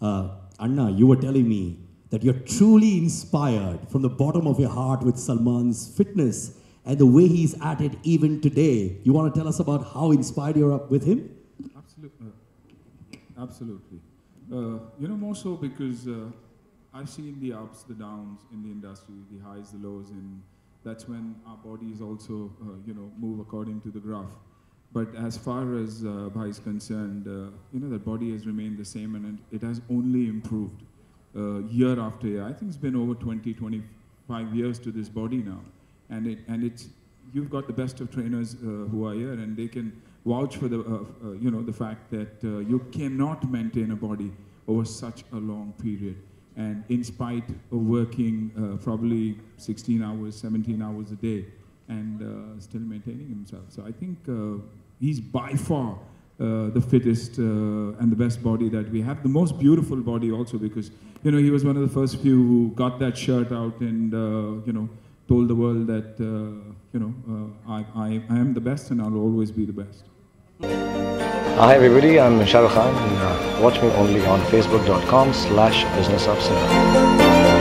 Anna, you were telling me that you're truly inspired from the bottom of your heart with Salman's fitness and the way he's at it even today. You want to tell us about how inspired you're up with him? Absolutely. Absolutely. More so because I've seen the ups, the downs in the industry, the highs, the lows, and that's when our bodies also, move according to the graph. But as far as Bhai is concerned, that body has remained the same and it has only improved year after year. I think it's been over 20, 25 years to this body now. And you've got the best of trainers who are here, and they can vouch for the fact that you cannot maintain a body over such a long period. And in spite of working probably 16 hours, 17 hours a day, and still maintaining himself. So I think he's by far the fittest and the best body that we have. The most beautiful body also, because he was one of the first few who got that shirt out and told the world that I am the best and I'll always be the best. Hi everybody, I'm Shah Rukh Khan. And, watch me only on Facebook.com/businessofcinema.